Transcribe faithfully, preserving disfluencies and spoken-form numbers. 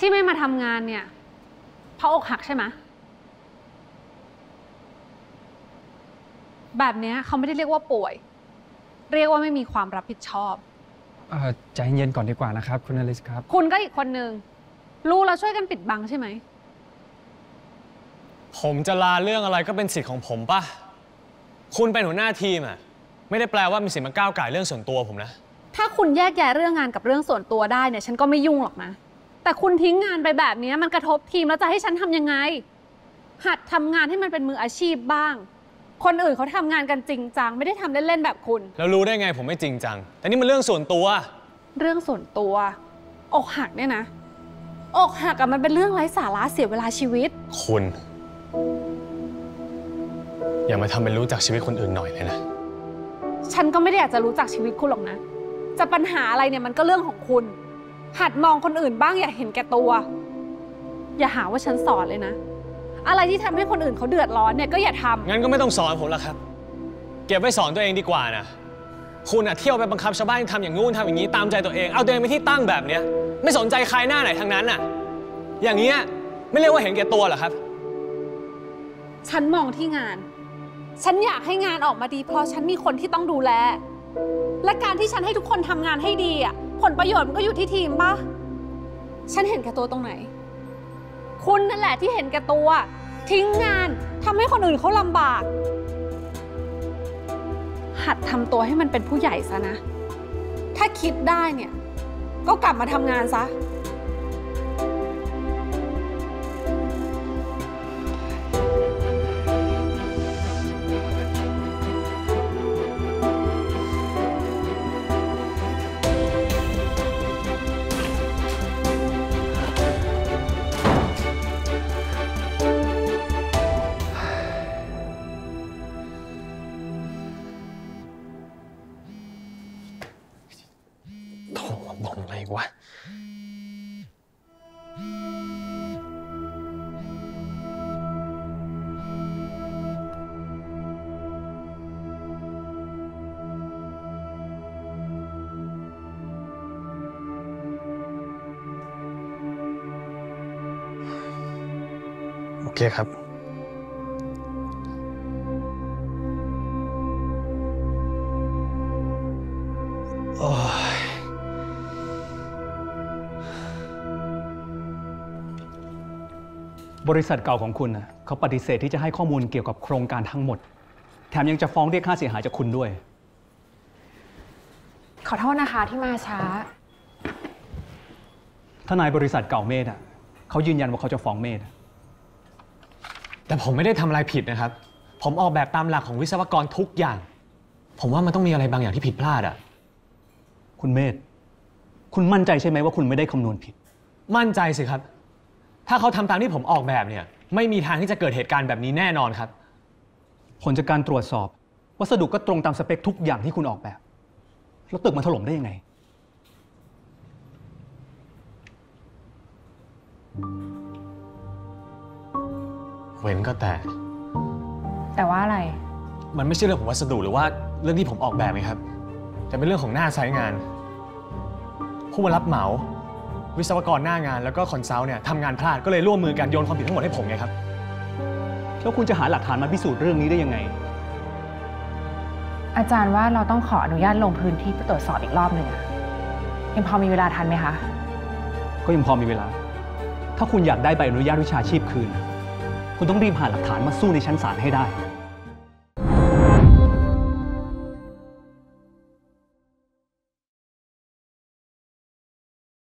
ที่ไม่มาทำงานเนี่ยเพราะอกหักใช่ไหมแบบนี้เขาไม่ได้เรียกว่าป่วยเรียกว่าไม่มีความรับผิดชอบใจเย็นก่อนดีกว่านะครับคุณอลิซครับคุณก็อีกคนหนึ่งรู้เราช่วยกันปิดบังใช่ไหมผมจะลาเรื่องอะไรก็เป็นสิทธิ์ของผมป่ะคุณเป็นหัวหน้าทีมอ่ะไม่ได้แปลว่ามีสิทธิ์มาก้าวก่ายเรื่องส่วนตัวผมนะถ้าคุณแยกแยะเรื่องงานกับเรื่องส่วนตัวได้เนี่ยฉันก็ไม่ยุ่งหรอกนะแต่คุณทิ้งงานไปแบบนี้มันกระทบทีมแล้วจะให้ฉันทำยังไงหัดทำงานให้มันเป็นมืออาชีพบ้างคนอื่นเขาทำงานกันจริงจังไม่ได้ทำเล่นๆแบบคุณแล้วรู้ได้ไงผมไม่จริงจังแต่นี่มันเรื่องส่วนตัวเรื่องส่วนตัวอกหักเนี่ยนะอกหักอะมันเป็นเรื่องไร้สาระเสียเวลาชีวิตคุณอย่ามาทำเป็นรู้จักชีวิตคนอื่นหน่อยเลยนะฉันก็ไม่ได้อยากจะรู้จักชีวิตคุณหรอกนะจะปัญหาอะไรเนี่ยมันก็เรื่องของคุณหัดมองคนอื่นบ้างอย่าเห็นแก่ตัวอย่าหาว่าฉันสอนเลยนะอะไรที่ทำให้คนอื่นเขาเดือดร้อนเนี่ยก็อย่าทำงั้นก็ไม่ต้องสอนผมละครับเก็บไว้สอนตัวเองดีกว่านะคุณอะเที่ยวไปบังคับชาวบ้านทำอย่างงู้นทำอย่างนี้ตามใจตัวเองเอาตัวเองไปที่ตั้งแบบเนี้ยไม่สนใจใครหน้าไหนทั้งนั้นอะอย่างเงี้ยไม่เรียกว่าเห็นแก่ตัวหรอครับฉันมองที่งานฉันอยากให้งานออกมาดีเพราะฉันมีคนที่ต้องดูแลและการที่ฉันให้ทุกคนทำงานให้ดีอะผลประโยชน์มันก็อยู่ที่ทีมป่ะฉันเห็นแก่ตัวตรงไหนคุณนั่นแหละที่เห็นแก่ตัวทิ้งงานทำให้คนอื่นเขาลำบากหัดทำตัวให้มันเป็นผู้ใหญ่ซะนะถ้าคิดได้เนี่ยก็กลับมาทำงานซะโอเคครับโอ้ยบริษัทเก่าของคุณนะเขาปฏิเสธที่จะให้ข้อมูลเกี่ยวกับโครงการทั้งหมดแถมยังจะฟ้องเรียกค่าเสียหายจากคุณด้วยขอโทษนะคะที่มาช้าทนายบริษัทเก่าเมธอ่ะเขายืนยันว่าเขาจะฟ้องเมธแต่ผมไม่ได้ทำอะไรผิดนะครับผมออกแบบตามหลักของวิศวกรทุกอย่างผมว่ามันต้องมีอะไรบางอย่างที่ผิดพลาดอ่ะคุณเมธคุณมั่นใจใช่ไหมว่าคุณไม่ได้คำนวณผิดมั่นใจสิครับถ้าเขาทำตามที่ผมออกแบบเนี่ยไม่มีทางที่จะเกิดเหตุการณ์แบบนี้แน่นอนครับผลจากการตรวจสอบวัสดุก็ตรงตามสเปคทุกอย่างที่คุณออกแบบแล้วตึกมันถล่มได้ยังไงเว้นก็แต่แต่ว่าอะไรมันไม่ใช่เรื่องของวัสดุหรือว่าเรื่องที่ผมออกแบบไงครับแต่เป็นเรื่องของหน้าไซต์งานผู้มารับเหมาวิศวกรหน้างานแล้วก็คอนซัลท์เนี่ยทำงานพลาดก็เลยร่วมมือกันโยนความผิดทั้งหมดให้ผมไงครับแล้วคุณจะหาหลักฐานมาพิสูจน์เรื่องนี้ได้ยังไงอาจารย์ว่าเราต้องขออนุญาตลงพื้นที่ไปตรวจสอบอีกรอบหนึ่งยังพอมีเวลาทันไหมคะก็ยังพอมีเวลาถ้าคุณอยากได้ใบอนุญาตวิชาชีพคืนคุณต้องรีบหาหลักฐานมาสู้ในชั้นศาลให้ได้